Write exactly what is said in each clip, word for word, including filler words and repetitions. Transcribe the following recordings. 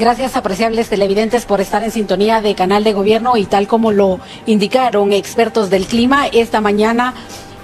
Gracias, apreciables televidentes, por estar en sintonía de Canal de Gobierno. Y tal como lo indicaron expertos del clima, esta mañana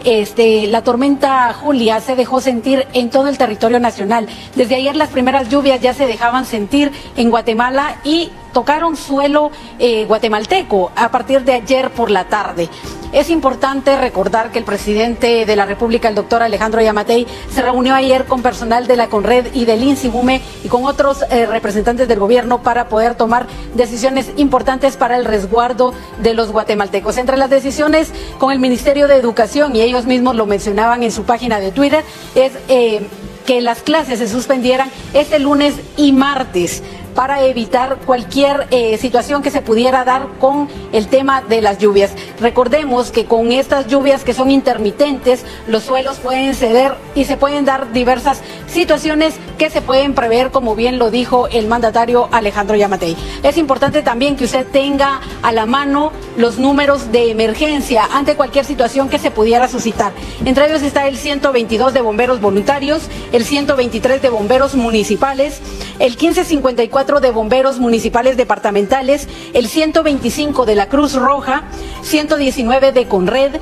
este, la tormenta Julia se dejó sentir en todo el territorio nacional. Desde ayer las primeras lluvias ya se dejaban sentir en Guatemala y tocaron suelo eh, guatemalteco a partir de ayer por la tarde. Es importante recordar que el presidente de la República, el doctor Alejandro Giammattei, se reunió ayer con personal de la Conred y del INSIVUMEH y con otros eh, representantes del gobierno para poder tomar decisiones importantes para el resguardo de los guatemaltecos. Entre las decisiones con el Ministerio de Educación, y ellos mismos lo mencionaban en su página de Twitter, es eh, que las clases se suspendieran este lunes y martes para evitar cualquier eh, situación que se pudiera dar con el tema de las lluvias. Recordemos que con estas lluvias que son intermitentes, los suelos pueden ceder y se pueden dar diversas situaciones que se pueden prever, como bien lo dijo el mandatario Alejandro Giammattei. Es importante también que usted tenga a la mano los números de emergencia ante cualquier situación que se pudiera suscitar. Entre ellos está el ciento veintidós de bomberos voluntarios, el ciento veintitrés de bomberos municipales, el quince cincuenta y cuatro de bomberos municipales departamentales, el ciento veinticinco de la Cruz Roja, ciento diecinueve de Conred,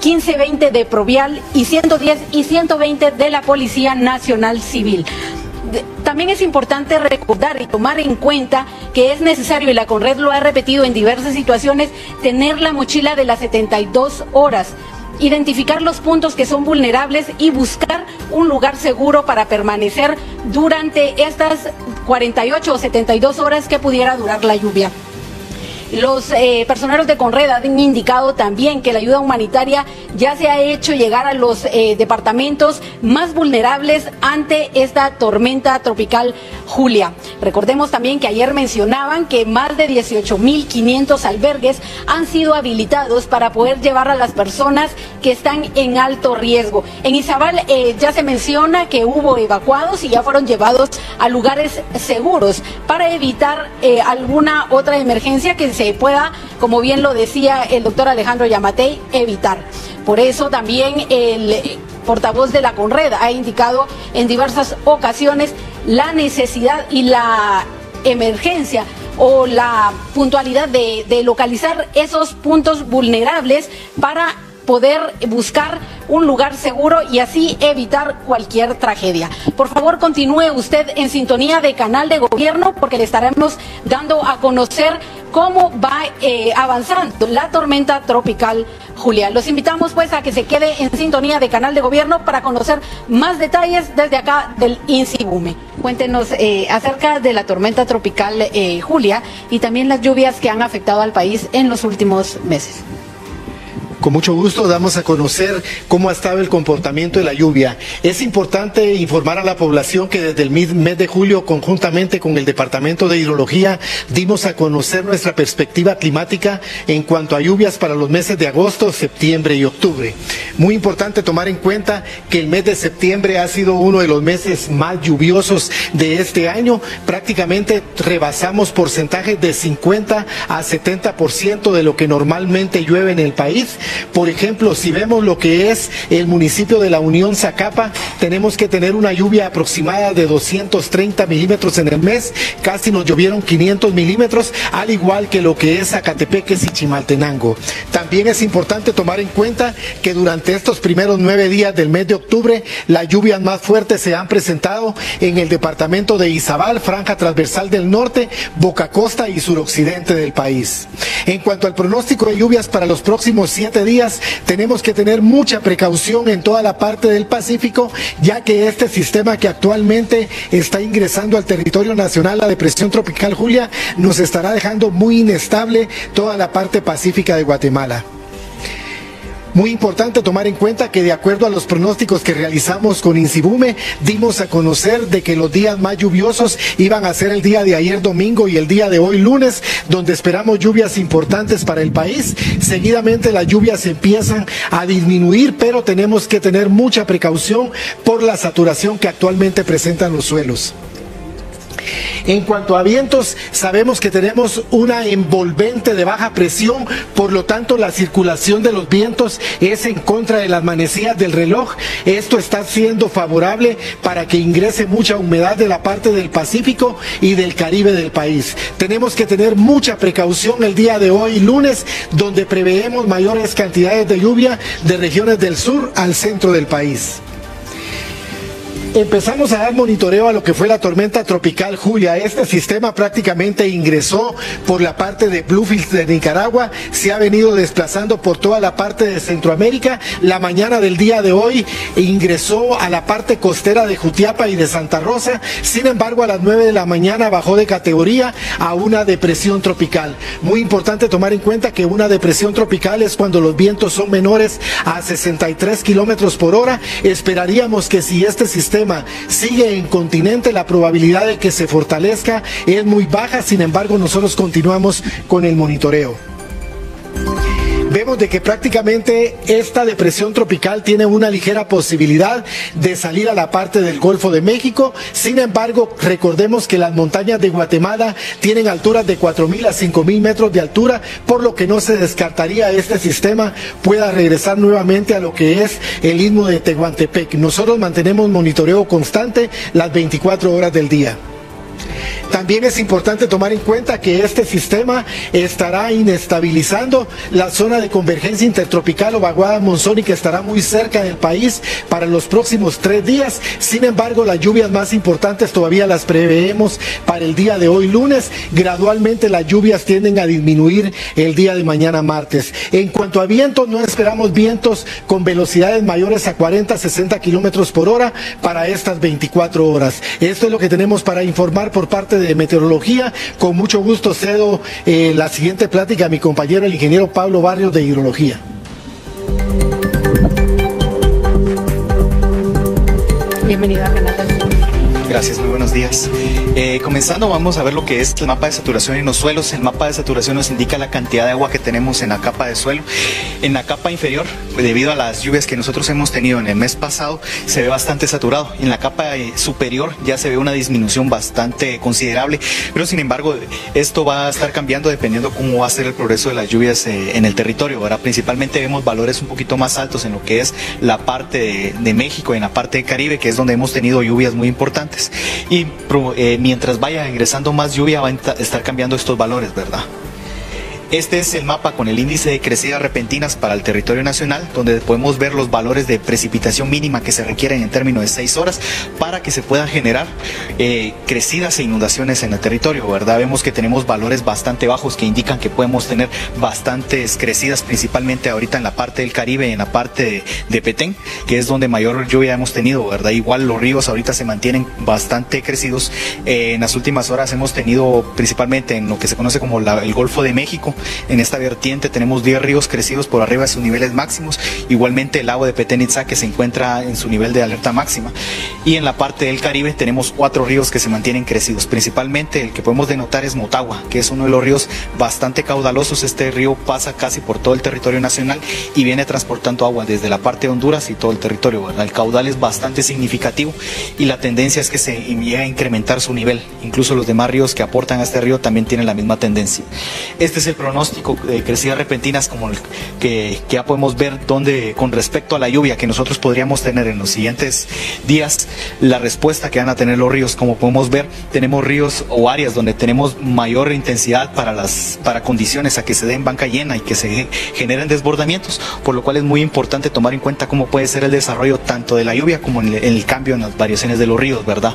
quince veinte de Provial y ciento diez y ciento veinte de la Policía Nacional Civil. También es importante recordar y tomar en cuenta que es necesario, y la Conred lo ha repetido en diversas situaciones, tener la mochila de las setenta y dos horas. Identificar los puntos que son vulnerables y buscar un lugar seguro para permanecer durante estas cuarenta y ocho o setenta y dos horas que pudiera durar la lluvia. Los eh, personeros de Conred han indicado también que la ayuda humanitaria ya se ha hecho llegar a los eh, departamentos más vulnerables ante esta tormenta tropical Julia. Recordemos también que ayer mencionaban que más de dieciocho mil quinientos albergues han sido habilitados para poder llevar a las personas que están en alto riesgo. En Izabal eh, ya se menciona que hubo evacuados y ya fueron llevados a lugares seguros para evitar eh, alguna otra emergencia que se pueda, como bien lo decía el doctor Alejandro Giammattei, evitar. Por eso también el portavoz de la Conred ha indicado en diversas ocasiones la necesidad y la emergencia o la puntualidad de, de localizar esos puntos vulnerables para poder buscar un lugar seguro y así evitar cualquier tragedia. Por favor, continúe usted en sintonía de Canal de Gobierno, porque le estaremos dando a conocer cómo va eh, avanzando la tormenta tropical Julia. Los invitamos pues a que se quede en sintonía de Canal de Gobierno para conocer más detalles desde acá del INSIVUMEH. Cuéntenos eh, acerca de la tormenta tropical eh, Julia y también las lluvias que han afectado al país en los últimos meses. Con mucho gusto damos a conocer cómo ha estado el comportamiento de la lluvia. Es importante informar a la población que desde el mes de julio, conjuntamente con el Departamento de Hidrología, dimos a conocer nuestra perspectiva climática en cuanto a lluvias para los meses de agosto, septiembre y octubre. Muy importante tomar en cuenta que el mes de septiembre ha sido uno de los meses más lluviosos de este año. Prácticamente rebasamos porcentajes de cincuenta a setenta por ciento de lo que normalmente llueve en el país. Por ejemplo, si vemos lo que es el municipio de la Unión Zacapa, tenemos que tener una lluvia aproximada de doscientos treinta milímetros en el mes, casi nos llovieron quinientos milímetros, al igual que lo que es Zacatepec y Chimaltenango. También es importante tomar en cuenta que durante estos primeros nueve días del mes de octubre, las lluvias más fuertes se han presentado en el departamento de Izabal, Franja Transversal del Norte, Boca Costa y suroccidente del país. En cuanto al pronóstico de lluvias para los próximos siete días, tenemos que tener mucha precaución en toda la parte del Pacífico, ya que este sistema que actualmente está ingresando al territorio nacional, la depresión tropical Julia, nos estará dejando muy inestable toda la parte pacífica de Guatemala. Muy importante tomar en cuenta que de acuerdo a los pronósticos que realizamos con INSIVUMEH, dimos a conocer de que los días más lluviosos iban a ser el día de ayer domingo y el día de hoy lunes, donde esperamos lluvias importantes para el país. Seguidamente las lluvias empiezan a disminuir, pero tenemos que tener mucha precaución por la saturación que actualmente presentan los suelos. En cuanto a vientos, sabemos que tenemos una envolvente de baja presión, por lo tanto la circulación de los vientos es en contra de las manecillas del reloj. Esto está siendo favorable para que ingrese mucha humedad de la parte del Pacífico y del Caribe del país. Tenemos que tener mucha precaución el día de hoy, lunes, donde preveemos mayores cantidades de lluvia de regiones del sur al centro del país. Empezamos a dar monitoreo a lo que fue la tormenta tropical Julia. Este sistema prácticamente ingresó por la parte de Bluefield de Nicaragua, se ha venido desplazando por toda la parte de Centroamérica. La mañana del día de hoy ingresó a la parte costera de Jutiapa y de Santa Rosa, sin embargo a las nueve de la mañana bajó de categoría a una depresión tropical. Muy importante tomar en cuenta que una depresión tropical es cuando los vientos son menores a sesenta y tres kilómetros por hora, esperaríamos que si este sistema sigue en continente, la probabilidad de que se fortalezca es muy baja. Sin embargo, nosotros continuamos con el monitoreo. Vemos de que prácticamente esta depresión tropical tiene una ligera posibilidad de salir a la parte del Golfo de México. Sin embargo, recordemos que las montañas de Guatemala tienen alturas de cuatro mil a cinco mil metros de altura, por lo que no se descartaría este sistema pueda regresar nuevamente a lo que es el istmo de Tehuantepec. Nosotros mantenemos monitoreo constante las veinticuatro horas del día. También es importante tomar en cuenta que este sistema estará inestabilizando la zona de convergencia intertropical o vaguada monzónica, que estará muy cerca del país para los próximos tres días. Sin embargo, las lluvias más importantes todavía las preveemos para el día de hoy lunes. Gradualmente las lluvias tienden a disminuir el día de mañana martes. En cuanto a vientos, no esperamos vientos con velocidades mayores a cuarenta, sesenta kilómetros por hora para estas veinticuatro horas. Esto es lo que tenemos para informar por parte de meteorología. Con mucho gusto cedo eh, la siguiente plática a mi compañero el ingeniero Pablo Barrios de Hidrología. Bienvenido a Canal. Gracias, muy buenos días. Eh, comenzando vamos a ver lo que es el mapa de saturación en los suelos. El mapa de saturación nos indica la cantidad de agua que tenemos en la capa de suelo. En la capa inferior, debido a las lluvias que nosotros hemos tenido en el mes pasado, se ve bastante saturado. En la capa superior ya se ve una disminución bastante considerable, pero sin embargo esto va a estar cambiando dependiendo cómo va a ser el progreso de las lluvias eh, en el territorio. Ahora principalmente vemos valores un poquito más altos en lo que es la parte de, de México, en la parte del Caribe, que es donde hemos tenido lluvias muy importantes. Y eh, mientras vaya ingresando más lluvia va a estar cambiando estos valores, ¿verdad? Este es el mapa con el índice de crecidas repentinas para el territorio nacional, donde podemos ver los valores de precipitación mínima que se requieren en términos de seis horas para que se puedan generar eh, crecidas e inundaciones en el territorio, ¿verdad? Vemos que tenemos valores bastante bajos que indican que podemos tener bastantes crecidas, principalmente ahorita en la parte del Caribe, en la parte de, de Petén, que es donde mayor lluvia hemos tenido, ¿verdad? Igual los ríos ahorita se mantienen bastante crecidos. Eh, en las últimas horas hemos tenido principalmente en lo que se conoce como la, el Golfo de México. En esta vertiente tenemos diez ríos crecidos por arriba de sus niveles máximos, igualmente el lago de Petén Itzá, que se encuentra en su nivel de alerta máxima, y en la parte del Caribe tenemos cuatro ríos que se mantienen crecidos, principalmente el que podemos denotar es Motagua, que es uno de los ríos bastante caudalosos. Este río pasa casi por todo el territorio nacional y viene transportando agua desde la parte de Honduras y todo el territorio, ¿verdad? El caudal es bastante significativo y la tendencia es que se llegue a incrementar su nivel, incluso los demás ríos que aportan a este río también tienen la misma tendencia. Este es el pronóstico pronóstico de crecidas repentinas como el que, que ya podemos ver, donde con respecto a la lluvia que nosotros podríamos tener en los siguientes días, la respuesta que van a tener los ríos. Como podemos ver, tenemos ríos o áreas donde tenemos mayor intensidad para las para condiciones a que se den banca llena y que se generen desbordamientos, por lo cual es muy importante tomar en cuenta cómo puede ser el desarrollo tanto de la lluvia como en el, en el cambio en las variaciones de los ríos, ¿verdad?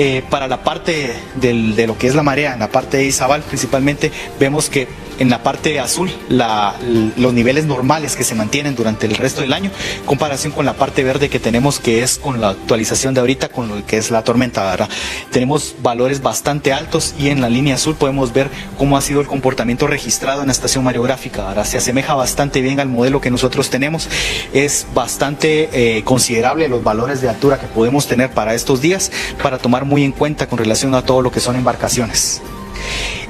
Eh, para la parte del, de lo que es la marea, en la parte de Izabal principalmente, vemos que en la parte azul la, los niveles normales que se mantienen durante el resto del año, comparación con la parte verde que tenemos, que es con la actualización de ahorita con lo que es la tormenta, ¿verdad? Tenemos valores bastante altos y en la línea azul podemos ver cómo ha sido el comportamiento registrado en la estación mareográfica, ¿verdad? Se asemeja bastante bien al modelo que nosotros tenemos. Es bastante eh, considerable los valores de altura que podemos tener para estos días, para tomar muy en cuenta con relación a todo lo que son embarcaciones.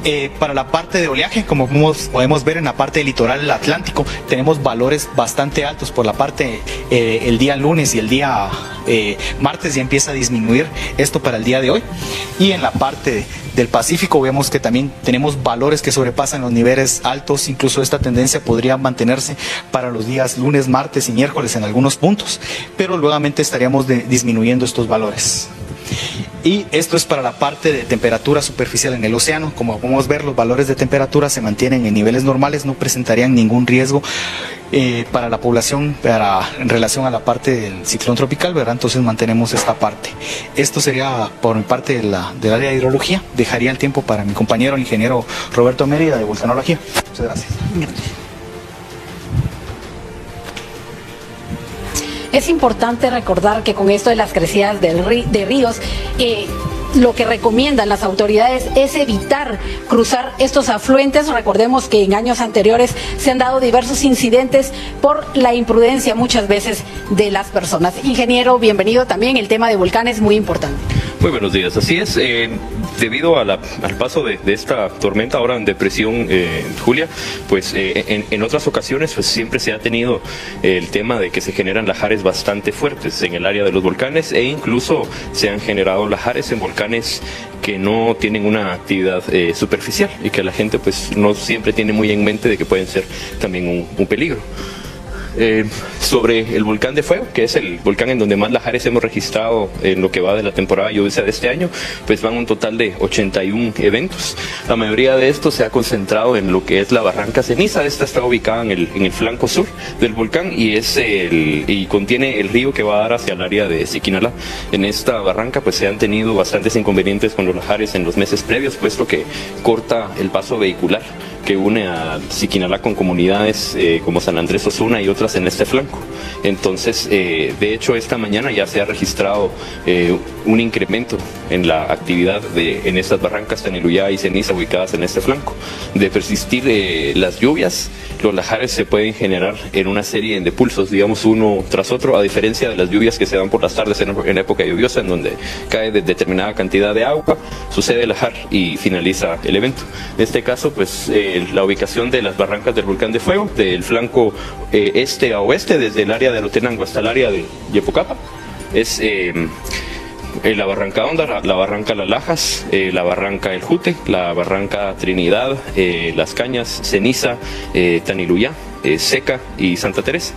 Eh, para la parte de oleaje, como podemos ver en la parte del litoral atlántico, tenemos valores bastante altos. Por la parte eh, el día lunes y el día eh, martes ya empieza a disminuir esto para el día de hoy. Y en la parte del Pacífico vemos que también tenemos valores que sobrepasan los niveles altos. Incluso esta tendencia podría mantenerse para los días lunes, martes y miércoles en algunos puntos, pero nuevamente estaríamos de, disminuyendo estos valores. Y esto es para la parte de temperatura superficial en el océano. Como podemos ver, los valores de temperatura se mantienen en niveles normales, no presentarían ningún riesgo eh, para la población para, en relación a la parte del ciclón tropical, ¿verdad? Entonces mantenemos esta parte. Esto sería por mi parte de la, del área de hidrología. Dejaría el tiempo para mi compañero, el ingeniero Roberto Mérida, de Vulcanología. Muchas gracias. Gracias. Es importante recordar que con esto de las crecidas del rí- de ríos, eh, lo que recomiendan las autoridades es evitar cruzar estos afluentes. Recordemos que en años anteriores se han dado diversos incidentes por la imprudencia muchas veces de las personas. Ingeniero, bienvenido también. El tema de volcanes es muy importante. Muy buenos días. Así es, eh, debido a la, al paso de, de esta tormenta ahora en depresión, eh, Julia, pues eh, en, en otras ocasiones pues, siempre se ha tenido el tema de que se generan lahares bastante fuertes en el área de los volcanes, e incluso se han generado lahares en volcanes que no tienen una actividad eh, superficial y que la gente pues no siempre tiene muy en mente de que pueden ser también un, un peligro. Eh, sobre el volcán de Fuego, que es el volcán en donde más lahares hemos registrado en lo que va de la temporada lluviosa de este año, pues van un total de ochenta y un eventos. La mayoría de estos se ha concentrado en lo que es la barranca Ceniza. Esta está ubicada en el, en el flanco sur del volcán y, es el, y contiene el río que va a dar hacia el área de Siquinala. En esta barranca pues se han tenido bastantes inconvenientes con los lahares en los meses previos, puesto que corta el paso vehicular que une a Siquinala con comunidades eh, como San Andrés Osuna y otras en este flanco. Entonces, eh, de hecho, esta mañana ya se ha registrado eh, un incremento en la actividad de, en estas barrancas Taniluyá y Ceniza ubicadas en este flanco. De persistir eh, las lluvias, los lahares se pueden generar en una serie de pulsos, digamos uno tras otro, a diferencia de las lluvias que se dan por las tardes en, en época lluviosa, en donde cae de determinada cantidad de agua, sucede el lahar y finaliza el evento. En este caso, pues, eh, la ubicación de las barrancas del volcán de Fuego, del flanco eh, este a oeste, desde el área de Alotenango hasta el área de Yepocapa, es eh, la barranca Honda, la, la barranca Las Lajas, eh, la barranca El Jute, la barranca Trinidad, eh, Las Cañas, Ceniza, eh, Taniluyá, eh, Seca y Santa Teresa.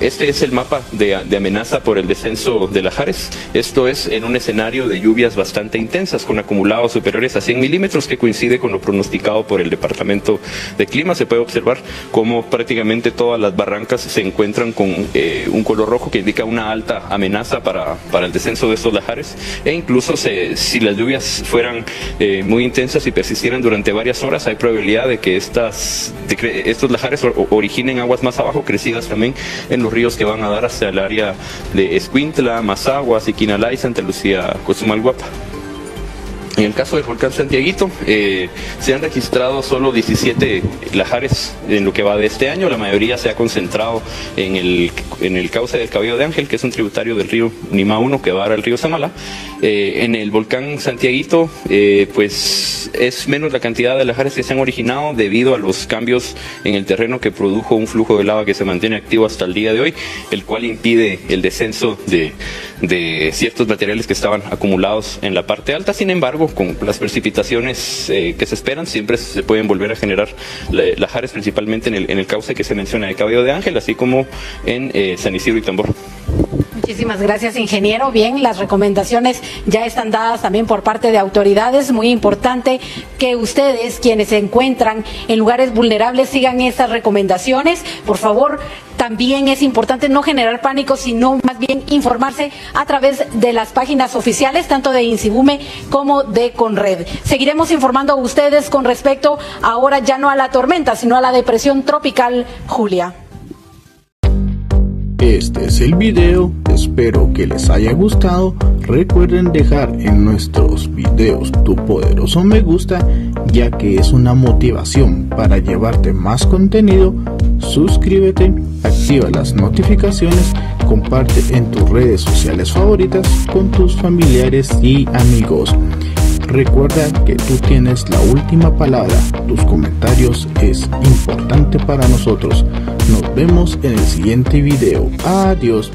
Este es el mapa de, de amenaza por el descenso de lahares. Esto es en un escenario de lluvias bastante intensas, con acumulados superiores a cien milímetros, que coincide con lo pronosticado por el Departamento de Clima. Se puede observar cómo prácticamente todas las barrancas se encuentran con eh, un color rojo que indica una alta amenaza para, para el descenso de estos lahares. E incluso se, si las lluvias fueran eh, muy intensas y persistieran durante varias horas, hay probabilidad de que estas, de que estos lahares originen aguas más abajo, crecidas también en los ríos que van a dar hacia el área de Escuintla, Mazaguas, Siquinalá y Santa Lucía, Cozumalguapa. En el caso del volcán Santiaguito, eh, se han registrado solo diecisiete lahares en lo que va de este año. La mayoría se ha concentrado en el, en el cauce del Cabello de Ángel, que es un tributario del río Nima uno que va al río Samalá. Eh, en el volcán Santiaguito, eh, pues es menos la cantidad de lahares que se han originado debido a los cambios en el terreno que produjo un flujo de lava que se mantiene activo hasta el día de hoy, el cual impide el descenso de, de ciertos materiales que estaban acumulados en la parte alta. Sin embargo, con las precipitaciones eh, que se esperan, siempre se pueden volver a generar lahares, principalmente en el, en el cauce que se menciona de Cabello de Ángel, así como en eh, San Isidro y Tambor. Muchísimas gracias, ingeniero. Bien, las recomendaciones ya están dadas también por parte de autoridades. Muy importante que ustedes, quienes se encuentran en lugares vulnerables, sigan estas recomendaciones. Por favor, también es importante no generar pánico, sino más bien informarse a través de las páginas oficiales, tanto de INSIVUMEH como de Conred. Seguiremos informando a ustedes con respecto ahora ya no a la tormenta, sino a la depresión tropical, Julia. Este es el video, espero que les haya gustado. Recuerden dejar en nuestros videos tu poderoso me gusta, ya que es una motivación para llevarte más contenido. Suscríbete, activa las notificaciones, comparte en tus redes sociales favoritas con tus familiares y amigos. Recuerda que tú tienes la última palabra. Tus comentarios es importante para nosotros. Nos vemos en el siguiente video. Adiós.